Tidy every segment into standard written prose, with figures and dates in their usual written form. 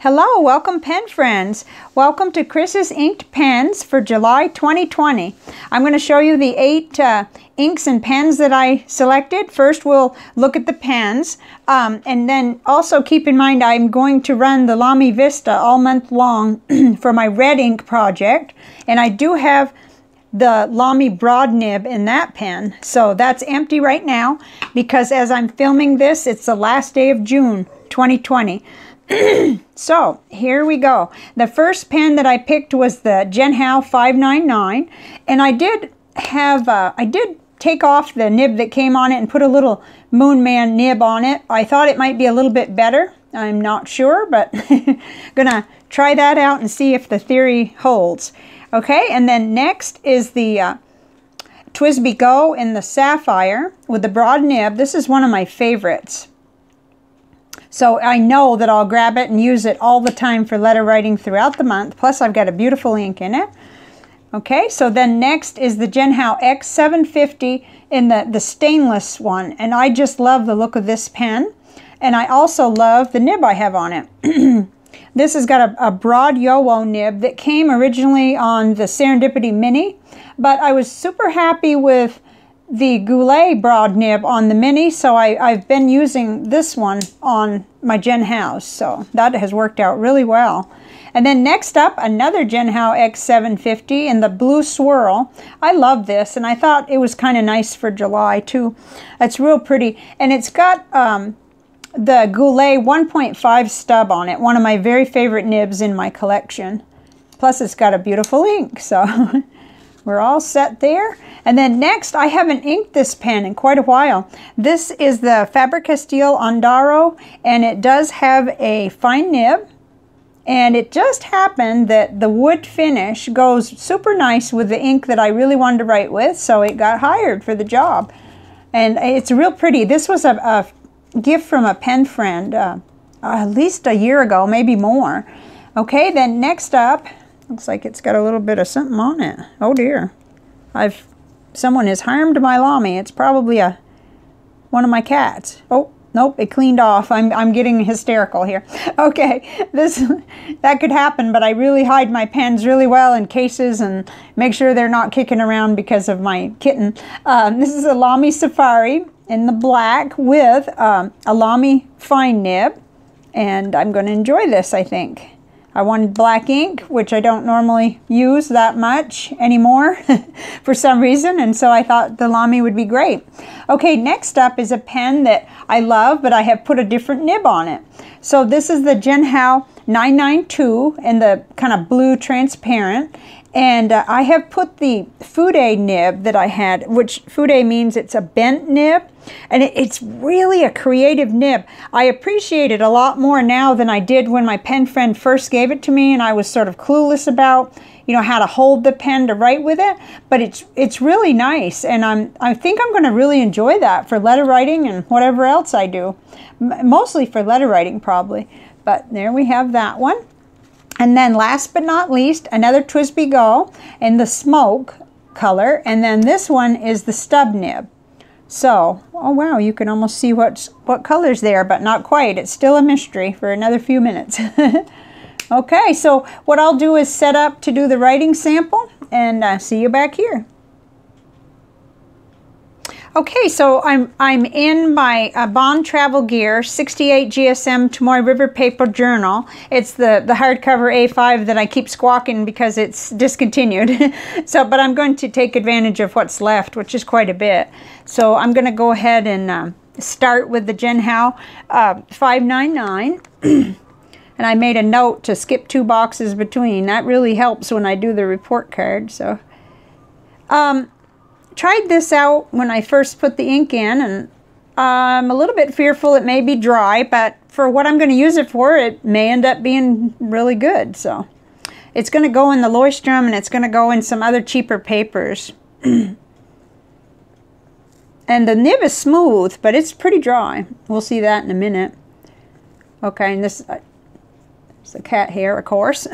Hello, welcome pen friends. Welcome to Chris's Inked Pens for July 2020. I'm going to show you the 8 inks and pens that I selected. First we'll look at the pens and then also keep in mind I'm going to run the Lamy Vista all month long for my red ink project, and I do have the Lamy Broad Nib in that pen, so that's empty right now because as I'm filming this it's the last day of June 2020. So here we go. The first pen that I picked was the Jinhao 599, and I did take off the nib that came on it and put a little Moonman nib on it. I thought it might be a little bit better. I'm not sure, but gonna try that out and see if the theory holds. Okay, and then next is the TWSBI Go in the Sapphire with the broad nib. This is one of my favorites. So I know that I'll grab it and use it all the time for letter writing throughout the month. Plus I've got a beautiful ink in it. Okay, so then next is the Jinhao X750 in the stainless one. And I just love the look of this pen. And I also love the nib I have on it. This has got a broad Jowo nib that came originally on the Serendipity Mini. But I was super happy with the Goulet broad nib on the Mini, so I've been using this one on my Jinhao, so that has worked out really well. And then next up, another Jinhao X750 in the Blue Swirl. I love this, and I thought it was kind of nice for July too. It's real pretty, and it's got the Goulet 1.5 stub on it, one of my very favorite nibs in my collection. Plus it's got a beautiful ink, so we're all set there. And then next, I haven't inked this pen in quite a while. This is the Faber-Castell Ondoro, and it does have a fine nib. And it just happened that the wood finish goes super nice with the ink that I really wanted to write with, so it got hired for the job. And it's real pretty. This was a gift from a pen friend at least a year ago, maybe more. Okay, then next up, looks like it's got a little bit of something on it. Oh dear. Someone has harmed my Lamy. It's probably one of my cats. Oh, nope, it cleaned off. I'm getting hysterical here. Okay, that could happen, but I really hide my pens really well in cases and make sure they're not kicking around because of my kitten. This is a Lamy Safari in the black with a Lamy fine nib, and I'm going to enjoy this, I think. I wanted black ink, which I don't normally use that much anymore for some reason, and so I thought the Lamy would be great. Okay, next up is a pen that I love, but I have put a different nib on it. So this is the Jinhao 992 in the kind of blue transparent, and I have put the Fude nib that I had, which Fude means it's a bent nib, and it's really a creative nib. I appreciate it a lot more now than I did when my pen friend first gave it to me, and I was sort of clueless about, you know, how to hold the pen to write with it. But it's really nice, and I think I'm going to really enjoy that for letter writing and whatever else I do. Mostly for letter writing probably, but there we have that one. And then last but not least, another TWSBI Go in the smoke color. And then this one is the stub nib. So, oh wow, you can almost see what color's there, but not quite. It's still a mystery for another few minutes. Okay, so what I'll do is set up to do the writing sample, and see you back here. Okay, so I'm in my Bond Travel Gear 68 GSM Tomoe River Paper journal. It's the hardcover A5 that I keep squawking because it's discontinued. So, but I'm going to take advantage of what's left, which is quite a bit. So I'm going to go ahead and start with the Jinhao 599. And I made a note to skip 2 boxes between. That really helps when I do the report card. So, tried this out when I first put the ink in, and I'm a little bit fearful it may be dry, but for what I'm going to use it for, it may end up being really good. So it's going to go in the Leuchtturm, and it's going to go in some other cheaper papers. And the nib is smooth, but it's pretty dry. We'll see that in a minute. Okay, and this is the cat hair, of course.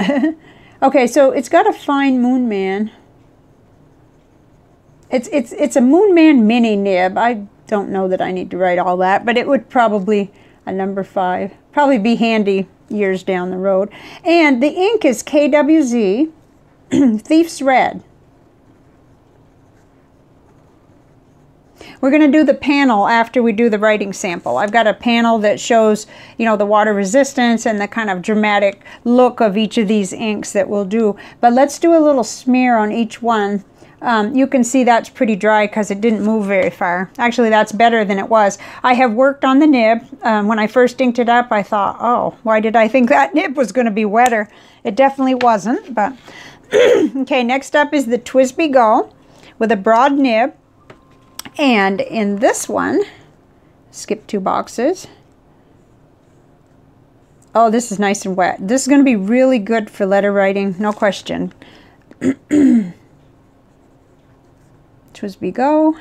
Okay, so it's got a fine Moonman. It's a Moonman mini nib. I don't know that I need to write all that, but it would probably, a number 5, probably be handy years down the road. And the ink is KWZ Thief's Red. We're going to do the panel after we do the writing sample. I've got a panel that shows, you know, the water resistance and the kind of dramatic look of each of these inks that we'll do. But let's do a little smear on each one. You can see that's pretty dry because it didn't move very far. Actually, that's better than it was. I have worked on the nib. When I first inked it up, I thought, oh, why did I think that nib was going to be wetter? It definitely wasn't, but... Okay, next up is the TWSBI Go with a broad nib. And in this one, skip two boxes. Oh, this is nice and wet. This is going to be really good for letter writing, no question. TWSBI Go,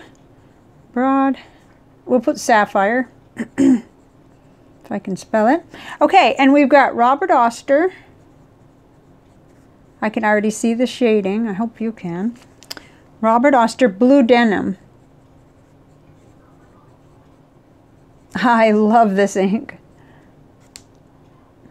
broad. We'll put sapphire, if I can spell it. Okay, and we've got Robert Oster. I can already see the shading. I hope you can. Robert Oster Blue Denim. I love this ink.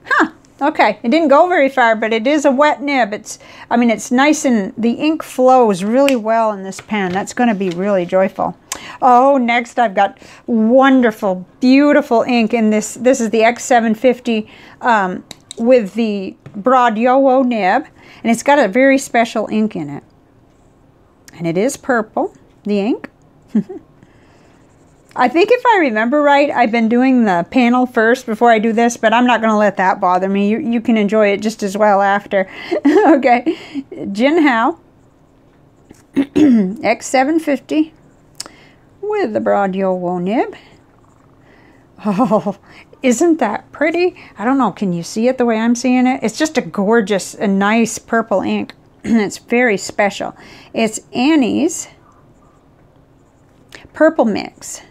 Huh, okay, it didn't go very far, but it is a wet nib. It's, I mean, it's nice and the ink flows really well in this pen. That's gonna be really joyful. Oh, next I've got wonderful, beautiful ink in this. This is the X750 with the broad Jowo nib, and it's got a very special ink in it. And it is purple, the ink. I think if I remember right, I've been doing the panel first before I do this, but I'm not going to let that bother me. You can enjoy it just as well after. Okay, Jinhao X750 with the broad Jowo nib. Oh, isn't that pretty? I don't know, can you see it the way I'm seeing it? It's just a gorgeous, a nice purple ink. It's very special. It's Annie's Purple Mix.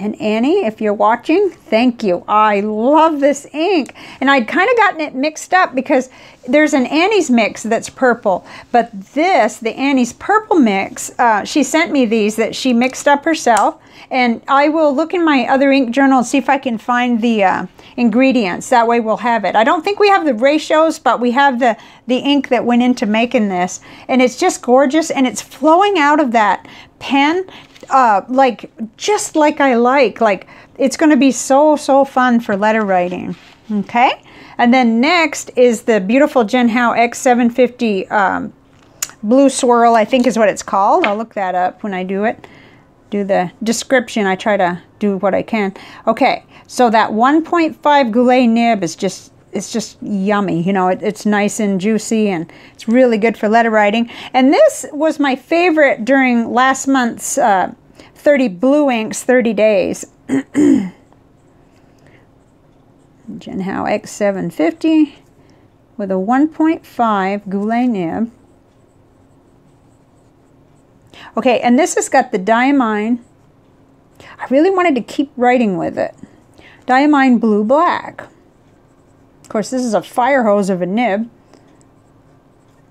And Annie, if you're watching, thank you. I love this ink. And I'd kind of gotten it mixed up because there's an Annie's mix that's purple, but this, the Annie's Purple Mix, she sent me these that she mixed up herself. And I will look in my other ink journal and see if I can find the ingredients. That way we'll have it. I don't think we have the ratios, but we have the ink that went into making this. And it's just gorgeous. And it's flowing out of that pen like just like I like it's going to be so fun for letter writing. Okay, and then next is the beautiful Jinhao X750 Blue Swirl, I think is what it's called. I'll look that up when I do it, do the description. I try to do what I can. Okay, so that 1.5 Goulet nib is just, it's just yummy, you know, it's nice and juicy, and it's really good for letter writing. And this was my favorite during last month's 30 Blue Inks, 30 Days. Jinhao X750 with a 1.5 Goulet nib. Okay, and this has got the Diamine. I really wanted to keep writing with it. Diamine Blue Black. Of course, this is a fire hose of a nib.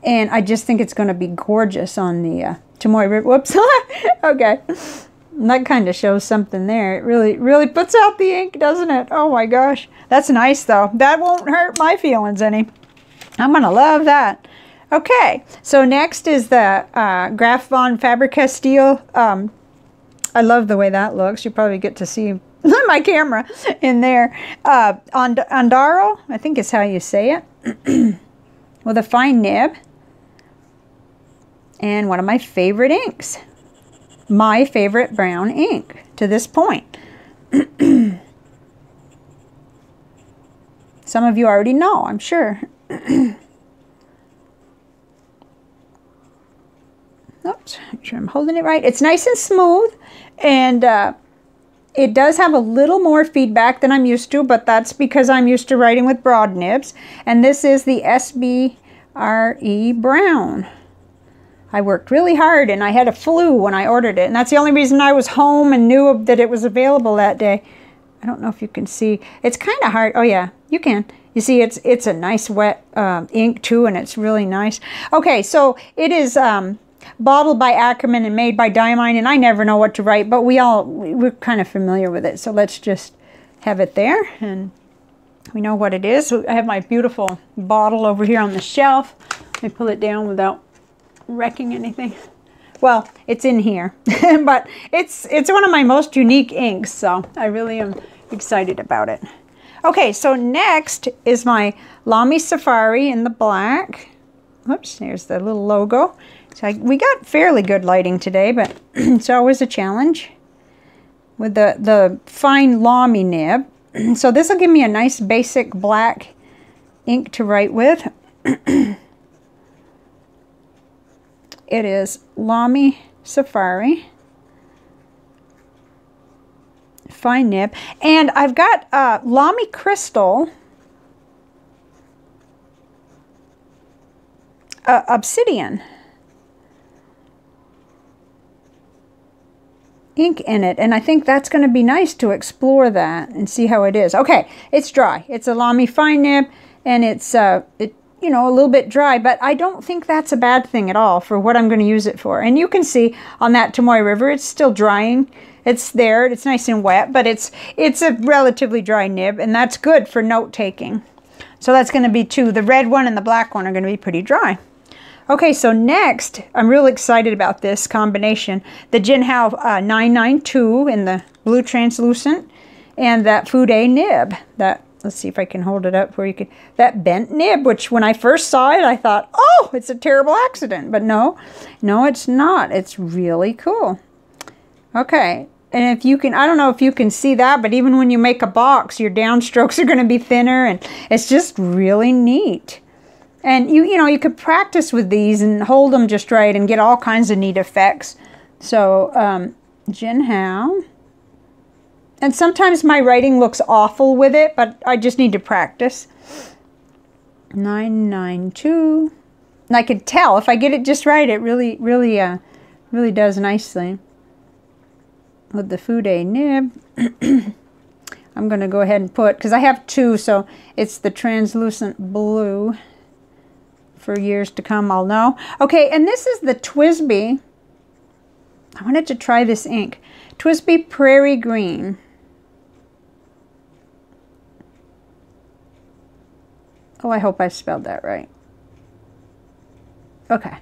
And I just think it's going to be gorgeous on the Tomoe River. Whoops. Okay. And that kind of shows something there. It really puts out the ink, doesn't it? Oh, my gosh. That's nice, though. That won't hurt my feelings any. I'm going to love that. Okay. So next is the Graf von Faber-Castell. I love the way that looks. You probably get to see my camera in there. Ondoro, I think is how you say it, with a fine nib. And one of my favorite inks. My favorite brown ink to this point. Some of you already know, I'm sure. Oops, make sure I'm holding it right. It's nice and smooth, and it does have a little more feedback than I'm used to, but that's because I'm used to writing with broad nibs. And this is the SBRE Brown. I worked really hard, and I had a flu when I ordered it, and that's the only reason I was home and knew that it was available that day. I don't know if you can see. It's kind of hard. Oh, yeah, you can. You see, it's a nice wet ink, too, and it's really nice. Okay, so it is... bottled by Akkerman and made by Diamine, and I never know what to write, but we're kind of familiar with it, so let's just have it there. And We know what it is. I have my beautiful bottle over here on the shelf. Let me pull it down without wrecking anything. Well, it's in here, but it's one of my most unique inks, so I really am excited about it. Okay, so next is my Lamy Safari in the black. Oops, there's the little logo. So we got fairly good lighting today, but it's always a challenge with the fine Lamy nib. So this will give me a nice basic black ink to write with. It is Lamy Safari, fine nib, and I've got Lamy Crystal Obsidian ink in it, and I think that's going to be nice to explore that and see how it is. Okay, it's dry. It's a Lamy fine nib, and it's you know, a little bit dry, but I don't think that's a bad thing at all for what I'm going to use it for. And you can see on that Tomoe River, it's still drying. It's there. It's nice and wet, but it's a relatively dry nib, and that's good for note-taking. So that's going to be two. The red one and the black one are going to be pretty dry. Okay, so next, I'm really excited about this combination. The Jinhao 992 in the blue translucent, and that Fude nib, that, let's see if I can hold it up where you could, that bent nib, which when I first saw it, I thought, oh, it's a terrible accident. But no, it's not. It's really cool. Okay. And if you can, I don't know if you can see that, but even when you make a box, your downstrokes are going to be thinner, and it's just really neat. And you know, you could practice with these and hold them just right and get all kinds of neat effects. So, Jinhao. And sometimes my writing looks awful with it, but I just need to practice. 992. And I could tell if I get it just right, it really does nicely. With the Fude nib. I'm going to go ahead and put, because I have two, so it's the translucent blue. For years to come, I'll know. Okay, and this is the TWSBI. I wanted to try this ink. TWSBI Prairie Green. Oh, I hope I spelled that right. Okay.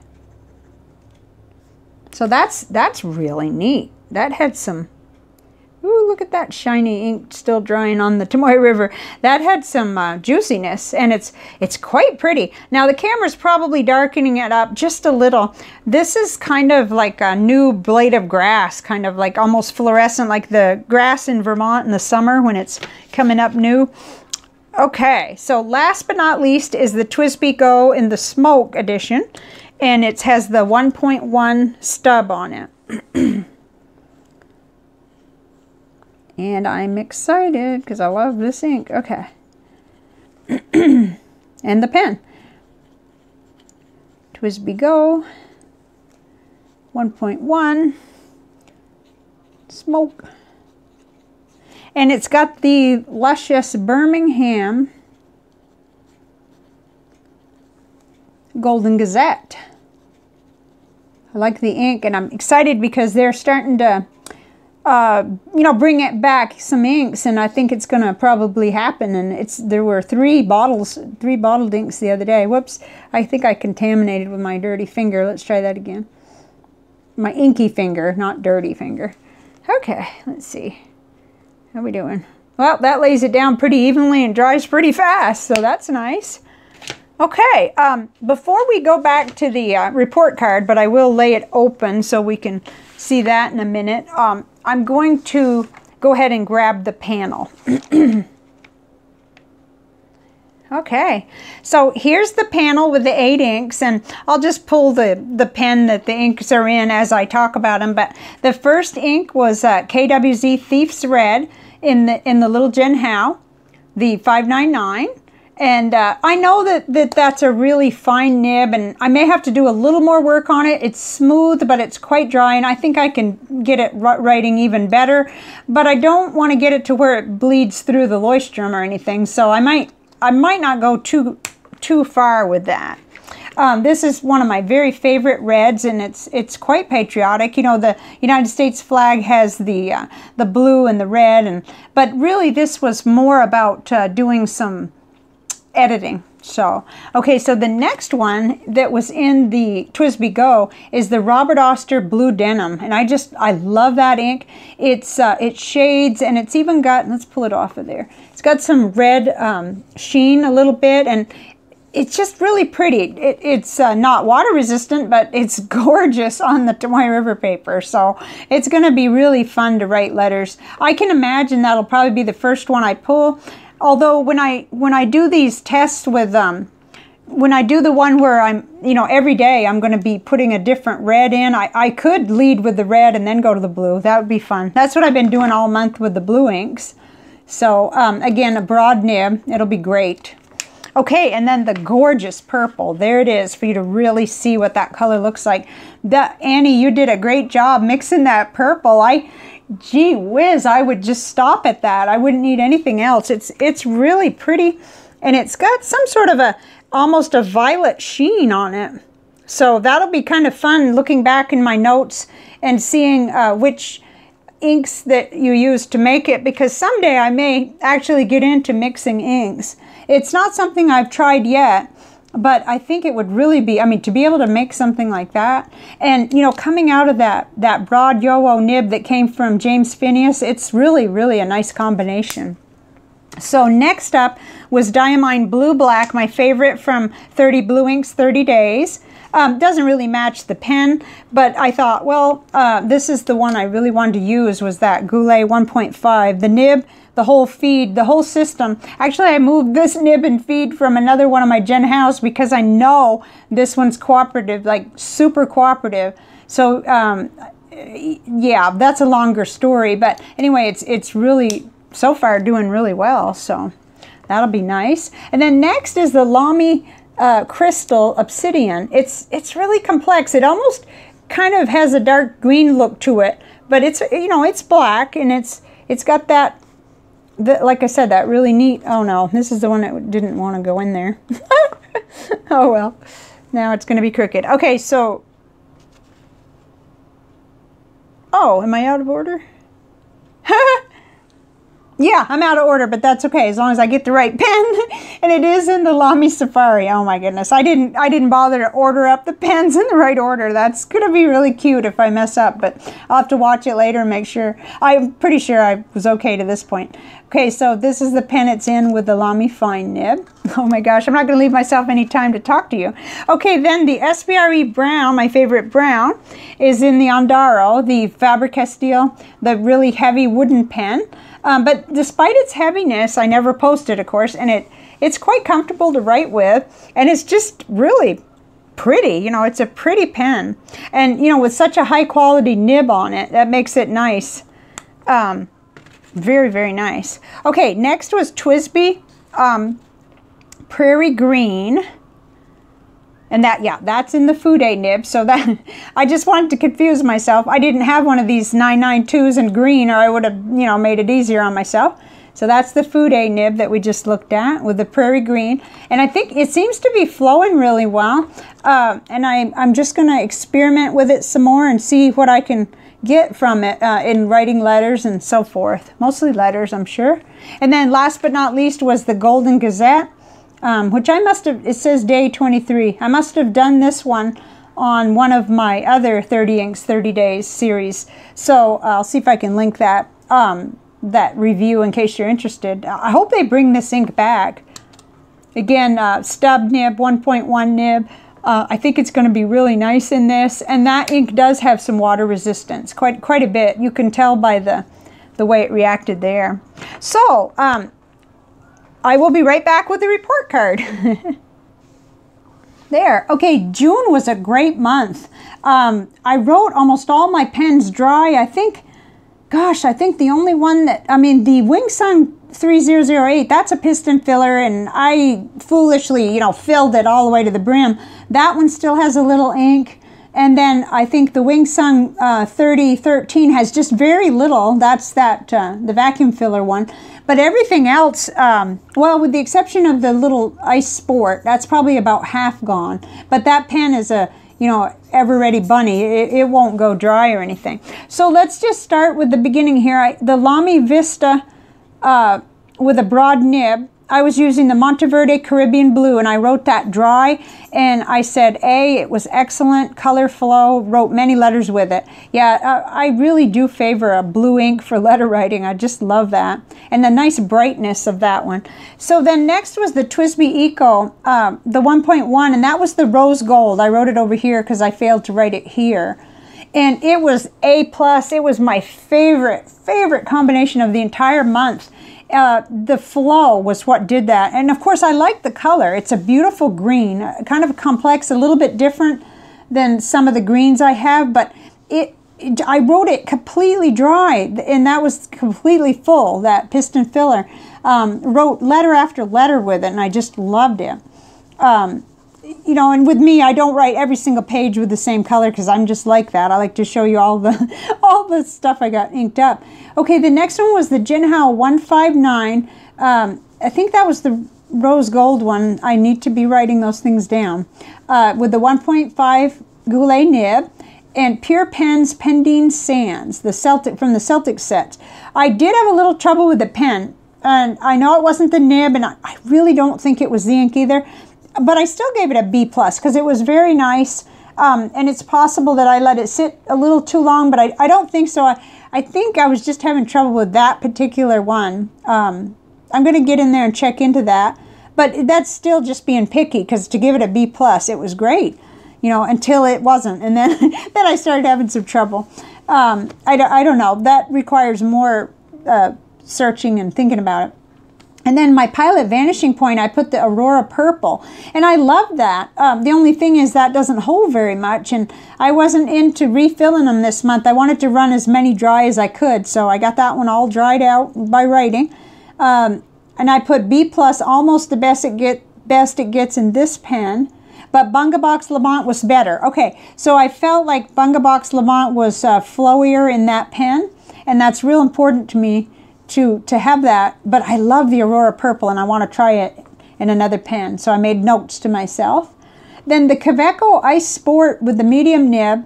So that's really neat. That had some, ooh, look at that shiny ink still drying on the Tomoe River. That had some juiciness, and it's quite pretty. Now the camera's probably darkening it up just a little. This is kind of like a new blade of grass, kind of like almost fluorescent, like the grass in Vermont in the summer when it's coming up new. Okay, so last but not least is the TWSBI Go in the Smoke edition, and it has the 1.1 stub on it. And I'm excited because I love this ink. Okay. And the pen. TWSBI Go. 1.1. Smoke. And it's got the luscious Birmingham Golden Gazette. I like the ink, and I'm excited because they're starting to you know, bring it back some inks, and I think it's gonna probably happen. And there were three bottled inks the other day. Whoops, I think I contaminated with my dirty finger. Let's try that again. My inky finger, not dirty finger. Okay, let's see. How we doing? Well, that lays it down pretty evenly and dries pretty fast, so that's nice. Okay, before we go back to the report card, but I will lay it open so we can see that in a minute, I'm going to go ahead and grab the panel. Okay, so here's the panel with the 8 inks, and I'll just pull the pen that the inks are in as I talk about them, but the first ink was KWZ Thief's Red in the little Jinhao, the 599. And I know that's a really fine nib, and I may have to do a little more work on it. It's smooth, but it's quite dry, and I think I can get it writing even better. But I don't want to get it to where it bleeds through the Leuchtturm or anything, so I might not go too far with that. This is one of my very favorite reds, and it's quite patriotic. You know, the United States flag has the blue and the red, but really this was more about doing some editing. So, okay, so the next one that was in the TWSBI Go is the Robert Oster Blue Denim, and I love that ink. It shades, and it's even got, let's pull it off of there. It's got some red sheen a little bit, and it's just really pretty. It's not water resistant, but it's gorgeous on the Tomoe River paper. So it's gonna be really fun to write letters. I can imagine that'll probably be the first one I pull. Although when I do these tests with when I do the one where I'm, you know, every day I'm going to be putting a different red in, I could lead with the red and then go to the blue. That would be fun. That's what I've been doing all month with the blue inks. So again, a broad nib, it'll be great. Okay, and then the gorgeous purple. There it is for you to really see what that color looks like. Annie, you did a great job mixing that purple. Gee whiz, I would just stop at that. I wouldn't need anything else. It's really pretty, and it's got some sort of almost a violet sheen on it. So that'll be kind of fun looking back in my notes and seeing which inks that you used to make it, because someday I may actually get into mixing inks. It's not something I've tried yet, but I think it would really be, I mean, to be able to make something like that, and, you know, coming out of that broad Jowo nib that came from James Phineas, it's really, really a nice combination. So next up was Diamine Blue Black, my favorite from 30 Blue Inks 30 Days. Doesn't really match the pen, but I thought, well, this is the one I really wanted to use, was that Goulet 1.5. The nib, the whole feed, the whole system. Actually, I moved this nib and feed from another one of my Jinhaos because I know this one's cooperative, like super cooperative. So, yeah, that's a longer story. But anyway, it's really, so far, doing really well. So that'll be nice. And then next is the Lamy Crystal Obsidian. It's really complex. It almost kind of has a dark green look to it, but it's, you know, it's black, and it's got that, like I said, that really neat, oh no, this is the one that didn't want to go in there. Oh well, now it's going to be crooked. Okay, so, oh, am I out of order? Yeah, I'm out of order, but that's okay as long as I get the right pen. And it is in the Lamy Safari. Oh my goodness, I didn't bother to order up the pens in the right order. That's gonna be really cute if I mess up, but I'll have to watch it later and make sure. I'm pretty sure I was okay to this point. Okay, so this is the pen it's in with the Lamy Fine Nib. Oh my gosh, I'm not gonna leave myself any time to talk to you. Okay, then the SBRE Brown, my favorite brown, is in the Ondoro, the Faber-Castell, the really heavy wooden pen. But despite its heaviness, I never posted, of course, and it's quite comfortable to write with, and it's just really pretty. You know, it's a pretty pen, and, you know, with such a high-quality nib on it, that makes it nice. Very, very nice. Okay, next was TWSBI Prairie Green. And that, yeah, that's in the Fude nib, so that, I just wanted to confuse myself. I didn't have one of these 992s in green, or I would have, you know, made it easier on myself. So that's the Fude nib that we just looked at with the Prairie Green. And I think it seems to be flowing really well. And I'm just going to experiment with it some more and see what I can get from it in writing letters and so forth. Mostly letters, I'm sure. And then last but not least was the Golden Gazette. Which I must have, it says day 23. I must have done this one on one of my other 30 Inks 30 Days series. So I'll see if I can link that, that review in case you're interested. I hope they bring this ink back. Again, stub nib, 1.1 nib. I think it's going to be really nice in this. And that ink does have some water resistance, quite a bit. You can tell by the way it reacted there. So, I will be right back with the report card. There. Okay, June was a great month. I wrote almost all my pens dry. I think, gosh, I think the only one that, I mean, the Wingsung 3008, that's a piston filler, and I foolishly, you know, filled it all the way to the brim. That one still has a little ink. And then I think the Wingsung 3013 has just very little. That's the vacuum filler one. But everything else, well, with the exception of the little Ice Sport, that's probably about half gone. But that pen is a, you know, ever ready bunny. It won't go dry or anything. So let's just start with the beginning here. The Lamy Vista with a broad nib, I was using the Monteverde Caribbean Blue, and I wrote that dry, and I said A, it was excellent, color flow, wrote many letters with it. Yeah, I really do favor a blue ink for letter writing. I just love that. And the nice brightness of that one. So then next was the TWSBI Eco, the 1.1, and that was the rose gold. I wrote it over here because I failed to write it here. And it was A+. It was my favorite combination of the entire month. The flow was what did that, and of course I like the color. It's a beautiful green, kind of complex, a little bit different than some of the greens I have, but I wrote it completely dry, and that was completely full, that piston filler. Wrote letter after letter with it, and I just loved it. You know, and with me, I don't write every single page with the same color because I'm just like that. I like to show you all the stuff I got inked up. Okay, the next one was the Jinhao 159. I think that was the rose gold one. I need to be writing those things down. With the 1.5 Goulet nib and Pure Pens Pendine Sands, from the Celtic set. I did have a little trouble with the pen, and I know it wasn't the nib, and I really don't think it was the ink either. But I still gave it a B+ because it was very nice, and it's possible that I let it sit a little too long, but I don't think so. I think I was just having trouble with that particular one. I'm going to get in there and check into that, but that's still just being picky because to give it a B+, it was great, you know, until it wasn't, and then, then I started having some trouble. I don't know. That requires more searching and thinking about it. And then my Pilot Vanishing Point, I put the Aurora Purple, and I love that. The only thing is that doesn't hold very much, and I wasn't into refilling them this month. I wanted to run as many dry as I could, so I got that one all dried out by writing. And I put B+, almost the best it gets in this pen, but Bungubox Levant was better. Okay, so I felt like Bungubox Levant was flowier in that pen, and that's real important to me. To have that, but I love the Aurora Purple and I want to try it in another pen, so I made notes to myself. Then the Caveco Ice Sport with the medium nib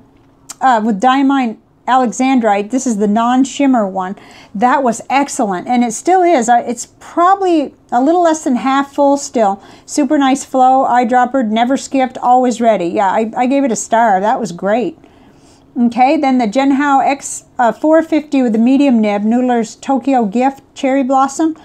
with Diamine Alexandrite, this is the non-shimmer one, that was excellent, and it still is. It's probably a little less than half full still. Super nice flow, eyedropper, never skipped, always ready. Yeah, I gave it a star, that was great. Okay, then the Jinhao X450 with the medium nib, Noodler's Tokyo Gift Cherry Blossom.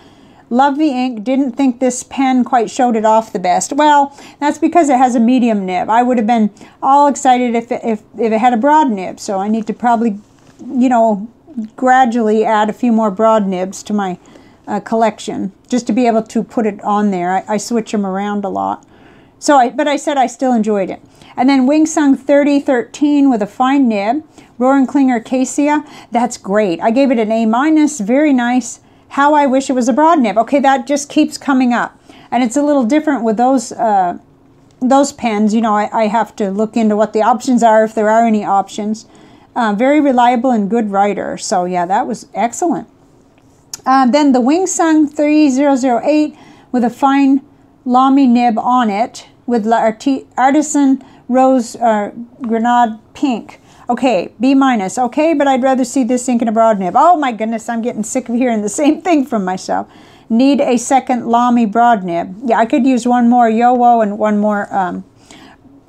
Love the ink. Didn't think this pen quite showed it off the best. Well, that's because it has a medium nib. I would have been all excited if it had a broad nib. So I need to probably, you know, gradually add a few more broad nibs to my collection just to be able to put it on there. I switch them around a lot. So, but I said I still enjoyed it. And then Wingsung 3013 with a fine nib, Rohrenklinger Acacia, that's great. I gave it an A-, very nice. How I wish it was a broad nib. Okay, that just keeps coming up. And it's a little different with those pens. You know, I have to look into what the options are, if there are any options. Very reliable and good writer. So yeah, that was excellent. Then the Wingsung 3008 with a fine Lamy nib on it, with La Artisan Rose Grenade Pink. Okay, B-. Okay, but I'd rather see this ink in a broad nib. Oh my goodness, I'm getting sick of hearing the same thing from myself. Need a second Lamy broad nib. Yeah, I could use one more Jowo and one more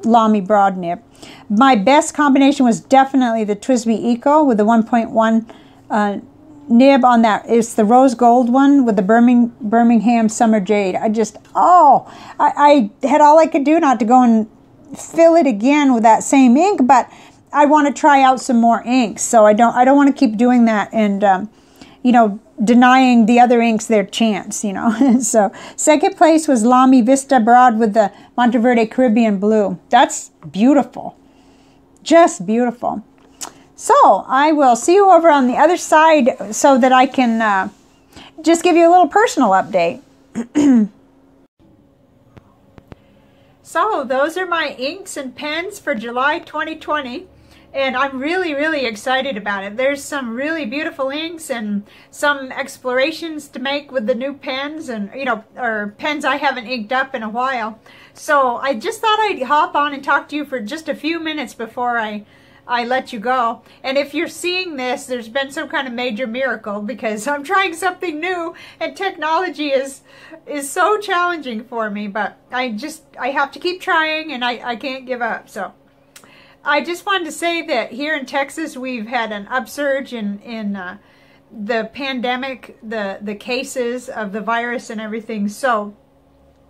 Lamy broad nib. My best combination was definitely the TWSBI Eco with the 1.1 nib on that. It's the rose gold one with the Birmingham Summer Jade. I had all I could do not to go and fill it again with that same ink, but I want to try out some more inks, so I don't want to keep doing that and you know, denying the other inks their chance, you know. So second place was Lamy Vista Broad with the Monteverde Caribbean Blue. That's beautiful, just beautiful. So I will see you over on the other side so that I can just give you a little personal update. So those are my inks and pens for July 2020. and I'm really excited about it. There's some really beautiful inks and some explorations to make with the new pens, and you know, or pens I haven't inked up in a while. So I just thought I'd hop on and talk to you for just a few minutes before I let you go. And if you're seeing this, there's been some kind of major miracle, because I'm trying something new and technology is so challenging for me, but I have to keep trying, and I can't give up. So I just wanted to say that here in Texas we've had an upsurge in the pandemic, the cases of the virus and everything, so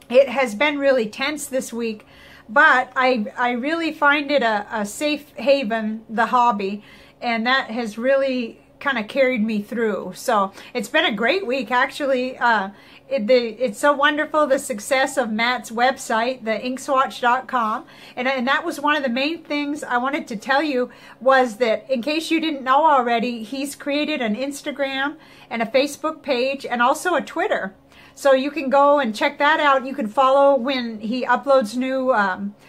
it has been really tense this week. But I really find it a safe haven, the hobby, and that has really kind of carried me through. So it's been a great week, actually. It's so wonderful, the success of Matt's website, the inkswatch.com, and that was one of the main things I wanted to tell you, was that in case you didn't know already, he's created an Instagram and a Facebook page and also a Twitter. So you can go and check that out. You can follow when he uploads new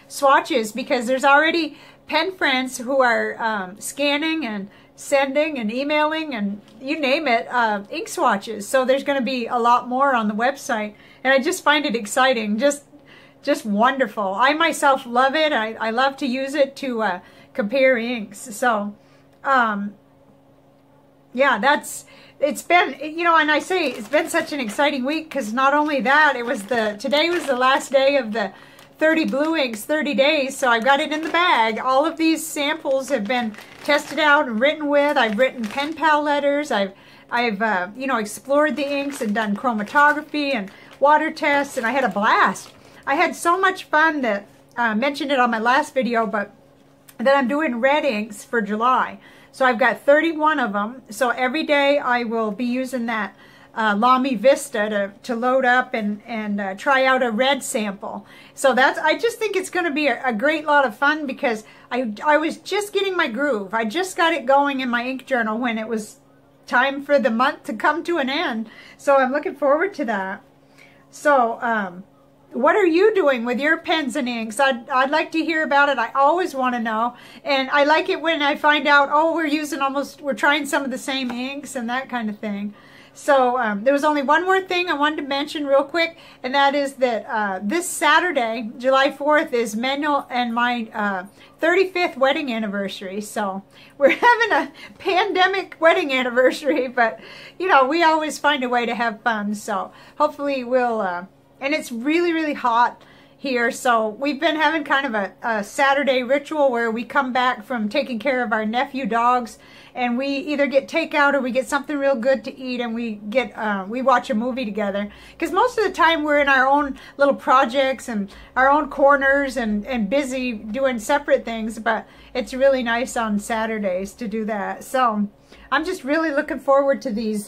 swatches, because there's already pen friends who are scanning and sending and emailing and you name it, ink swatches. So there's going to be a lot more on the website, and I just find it exciting, just wonderful. I myself love it. I love to use it to compare inks. So yeah, it's been, you know, and I say it's been such an exciting week, because not only that, it was today was the last day of the 30 Blue Inks, 30 days, so I've got it in the bag. All of these samples have been tested out and written with. I've written pen pal letters. I've you know, explored the inks and done chromatography and water tests, and I had a blast. I had so much fun that I mentioned it on my last video, but then I'm doing red inks for July. So I've got 31 of them, so every day I will be using that Lamy Vista to load up and try out a red sample. So that's, I just think it's going to be a great lot of fun, because I was just getting my groove. I just got it going in my ink journal when it was time for the month to come to an end. So I'm looking forward to that. So what are you doing with your pens and inks? I'd like to hear about it. I always want to know, and I like it when I find out, oh, we're trying some of the same inks and that kind of thing. So there was only one more thing I wanted to mention real quick, and that is that this Saturday, July 4th, is Manuel and my 35th wedding anniversary. So we're having a pandemic wedding anniversary, but you know, we always find a way to have fun. So hopefully we'll and it's really hot here, so we've been having kind of a Saturday ritual where we come back from taking care of our nephew dogs, and we either get takeout or we get something real good to eat, and we get we watch a movie together, because most of the time we're in our own little projects and our own corners and busy doing separate things, but it's really nice on Saturdays to do that. So I'm just really looking forward to these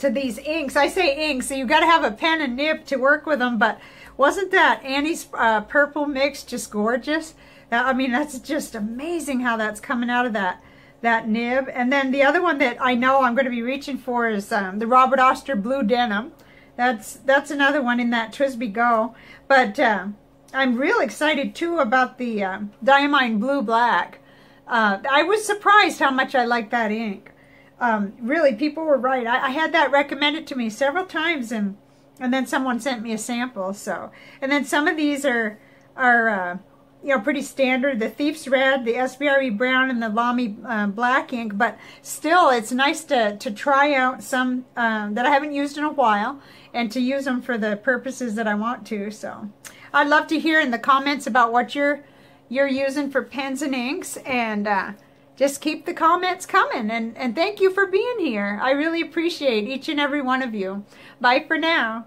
inks. I say inks, so you've got to have a pen and nib to work with them, but wasn't that Annie's Purple Mix just gorgeous? I mean, that's just amazing how that's coming out of that nib. And then the other one that I know I'm going to be reaching for is the Robert Oster Blue Denim. That's another one in that TWSBI Go. But I'm real excited too about the Diamine Blue Black. I was surprised how much I like that ink. Really, people were right. I had that recommended to me several times, and then someone sent me a sample. So, and then some of these are you know, pretty standard. The Thief's Red, the SBRE Brown, and the Lamy Black ink. But still, it's nice to try out some that I haven't used in a while, and to use them for the purposes that I want to. So, I'd love to hear in the comments about what you're using for pens and inks, and just keep the comments coming, and thank you for being here. I really appreciate each and every one of you. Bye for now.